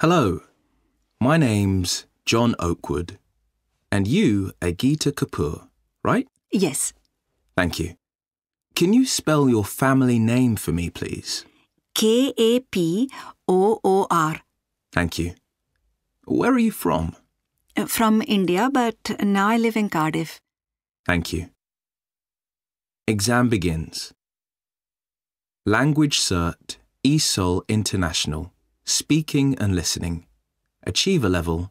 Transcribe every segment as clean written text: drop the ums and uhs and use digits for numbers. Hello, my name's John Oakwood, and you are Gita Kapoor, right? Yes. Thank you. Can you spell your family name for me, please? Kapoor. Thank you. Where are you from? From India, but now I live in Cardiff. Thank you. Exam begins. Language Cert, ESOL International. Speaking and Listening. Achiever Level,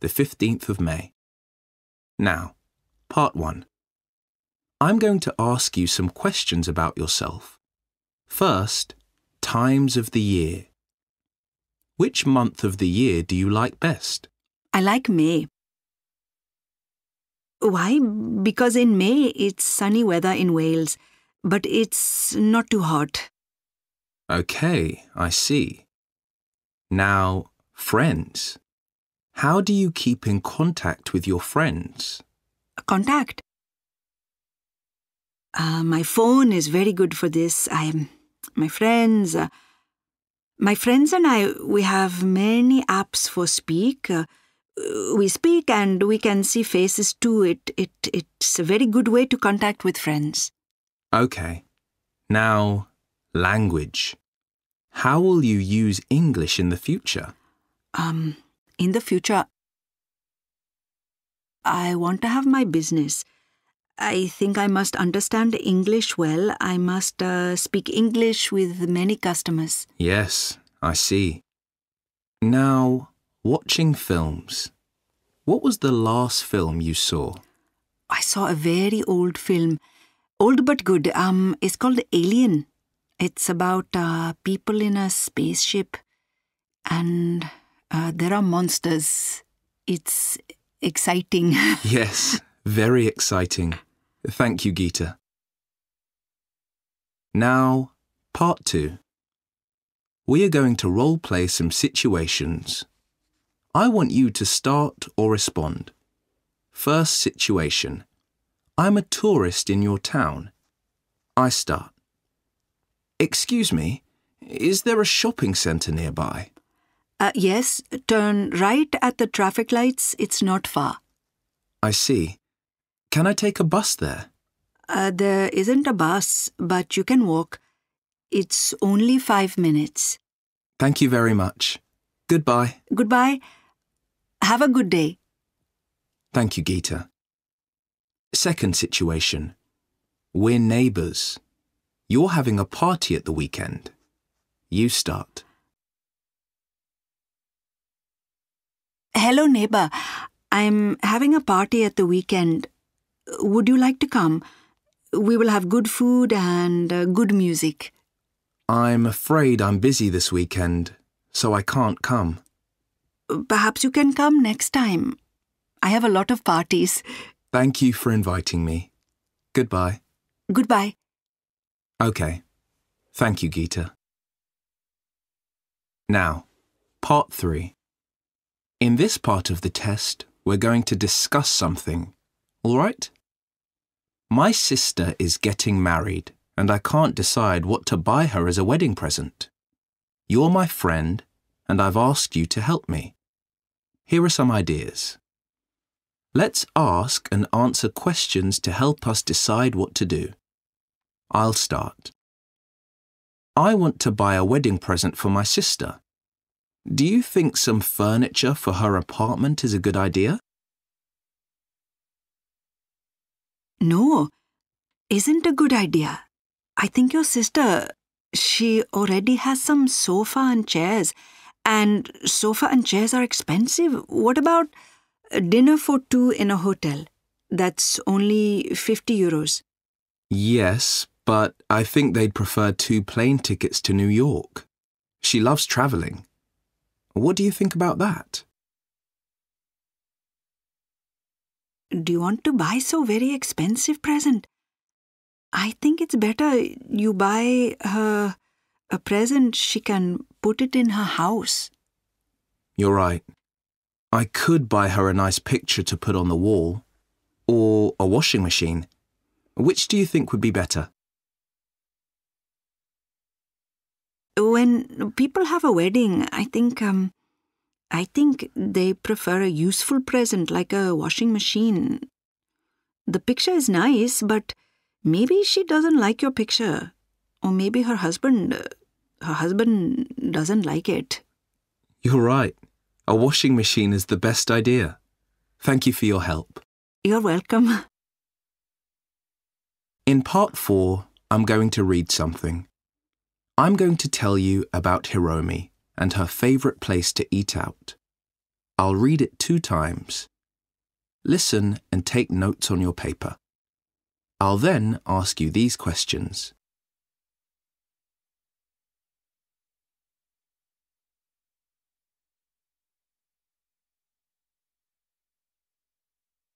the 15th of May. Now, Part 1. I'm going to ask you some questions about yourself. First, times of the year. Which month of the year do you like best? I like May. Why? Because in May it's sunny weather in Wales, but it's not too hot. Okay, I see. Now, friends. How do you keep in contact with your friends? Contact? My phone is very good for this. My friends and I, we have many apps for speak. We speak and we can see faces too. It's a very good way to contact with friends. Okay. Now, language. How will you use English in the future? In the future, I want to have my business. I think I must understand English well. I must speak English with many customers. Yes, I see. Now, watching films. What was the last film you saw? I saw a very old film. Old but good. It's called Alien. It's about people in a spaceship and there are monsters. It's exciting. Yes, very exciting. Thank you, Gita. Now, Part 2. We are going to role-play some situations. I want you to start or respond. First situation. I'm a tourist in your town. I start. Excuse me, is there a shopping centre nearby? Yes, turn right at the traffic lights. It's not far. I see. Can I take a bus there? There isn't a bus, but you can walk. It's only 5 minutes. Thank you very much. Goodbye. Goodbye. Have a good day. Thank you, Gita. Second situation. We're neighbours. You're having a party at the weekend. You start. Hello, neighbour. I'm having a party at the weekend. Would you like to come? We will have good food and good music. I'm afraid I'm busy this weekend, so I can't come. Perhaps you can come next time. I have a lot of parties. Thank you for inviting me. Goodbye. Goodbye. Okay. Thank you, Gita. Now, Part 3. In this part of the test, we're going to discuss something, all right? My sister is getting married, and I can't decide what to buy her as a wedding present. You're my friend, and I've asked you to help me. Here are some ideas. Let's ask and answer questions to help us decide what to do. I'll start. I want to buy a wedding present for my sister. Do you think some furniture for her apartment is a good idea? No, isn't a good idea. I think your sister, she already has some sofa and chairs, and sofa and chairs are expensive. What about dinner for two in a hotel? That's only 50 euros. Yes, but I think they'd prefer 2 plane tickets to New York. She loves travelling. What do you think about that? Do you want to buy so very expensive present? I think it's better you buy her a present she can put it in her house. You're right. I could buy her a nice picture to put on the wall, or a washing machine. Which do you think would be better? When people have a wedding, I think I think they prefer a useful present like a washing machine. The picture is nice, but maybe she doesn't like your picture. Or maybe her husband doesn't like it. You're right. A washing machine is the best idea. Thank you for your help. You're welcome. In part 4, I'm going to read something. I'm going to tell you about Hiromi and her favourite place to eat out. I'll read it 2 times. Listen and take notes on your paper. I'll then ask you these questions.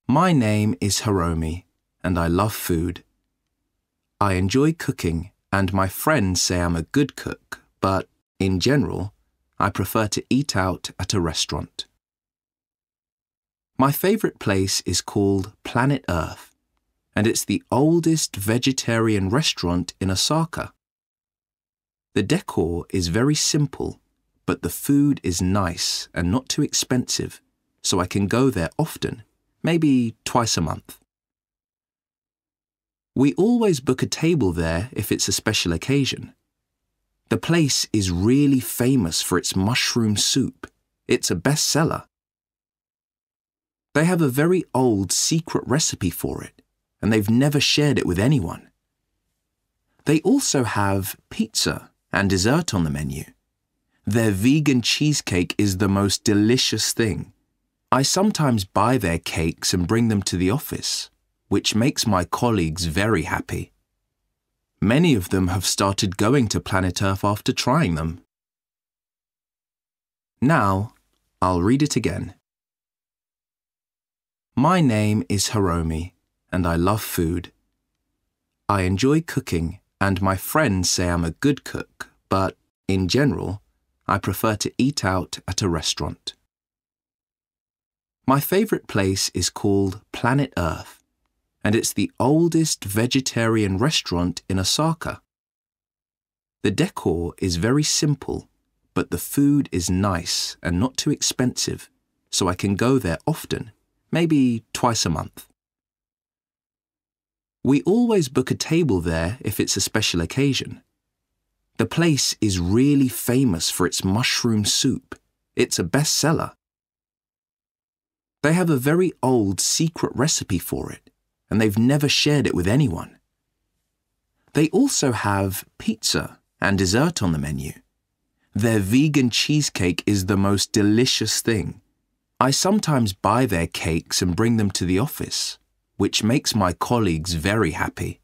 My name is Hiromi, and I love food. I enjoy cooking, and my friends say I'm a good cook, but, in general, I prefer to eat out at a restaurant. My favourite place is called Planet Earth, and it's the oldest vegetarian restaurant in Osaka. The decor is very simple, but the food is nice and not too expensive, so I can go there often. Maybe twice a month. We always book a table there if it's a special occasion. The place is really famous for its mushroom soup. It's a bestseller. They have a very old secret recipe for it, and they've never shared it with anyone. They also have pizza and dessert on the menu. Their vegan cheesecake is the most delicious thing. I sometimes buy their cakes and bring them to the office, which makes my colleagues very happy. Many of them have started going to Planet Earth after trying them. Now, I'll read it again. My name is Hiromi, and I love food. I enjoy cooking, and my friends say I'm a good cook, but, in general, I prefer to eat out at a restaurant. My favourite place is called Planet Earth, and it's the oldest vegetarian restaurant in Osaka. The decor is very simple, but the food is nice and not too expensive, so I can go there often, maybe twice a month. We always book a table there if it's a special occasion. The place is really famous for its mushroom soup. It's a bestseller. They have a very old secret recipe for it, and they've never shared it with anyone. They also have pizza and dessert on the menu. Their vegan cheesecake is the most delicious thing. I sometimes buy their cakes and bring them to the office, which makes my colleagues very happy.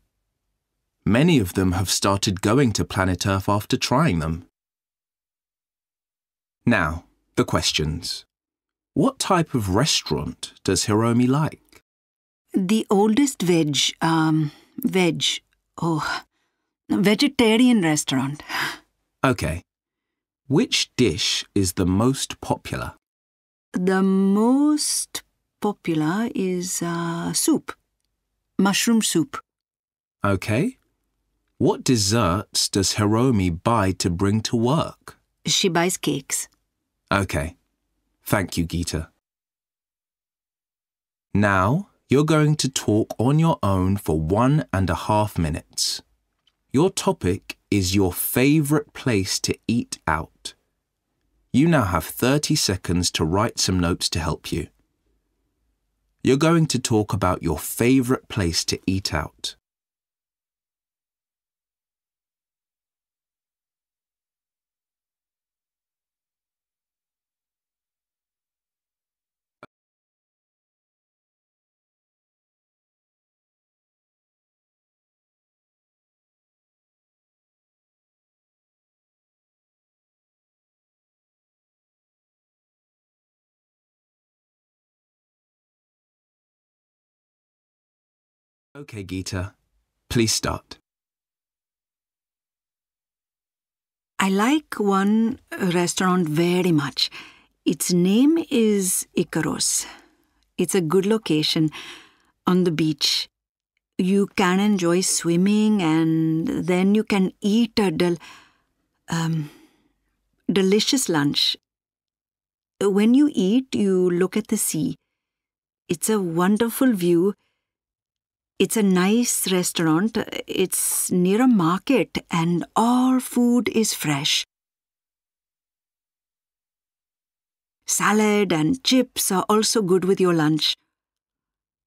Many of them have started going to Planet Earth after trying them. Now, the questions. What type of restaurant does Hiromi like? The oldest vegetarian restaurant. Okay. Which dish is the most popular? The most popular is soup. Mushroom soup. Okay. What desserts does Hiromi buy to bring to work? She buys cakes. Okay. Thank you, Gita. Now, you're going to talk on your own for 1.5 minutes. Your topic is your favourite place to eat out. You now have 30 seconds to write some notes to help you. You're going to talk about your favourite place to eat out. Okay, Gita, please start. I like one restaurant very much. Its name is Ikaros. It's a good location on the beach. You can enjoy swimming and then you can eat a delicious lunch. When you eat, you look at the sea. It's a wonderful view. It's a nice restaurant. It's near a market, and all food is fresh. Salad and chips are also good with your lunch.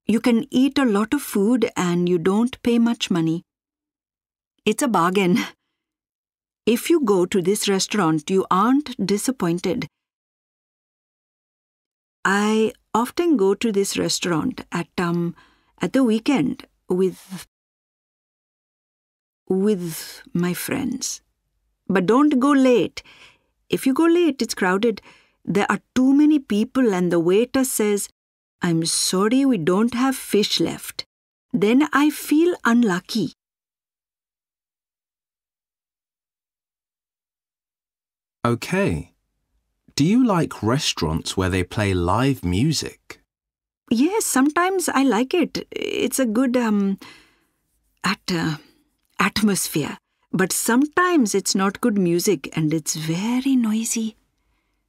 You can eat a lot of food and you don't pay much money. It's a bargain. If you go to this restaurant, you aren't disappointed. I often go to this restaurant at the weekend with my friends. But don't go late. If you go late, it's crowded. There are too many people and the waiter says, "I'm sorry, we don't have fish left." Then I feel unlucky. Okay. Do you like restaurants where they play live music? Yes, sometimes I like it. It's a good atmosphere. But sometimes it's not good music and it's very noisy.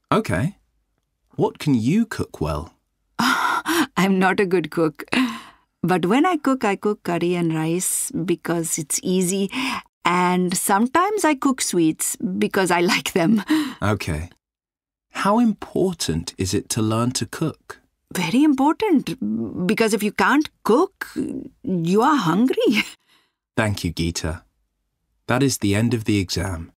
Okay. What can you cook well? Oh, I'm not a good cook. But when I cook curry and rice because it's easy. And sometimes I cook sweets because I like them. Okay. How important is it to learn to cook? Very important, because if you can't cook, you are hungry. Thank you, Gita. That is the end of the exam.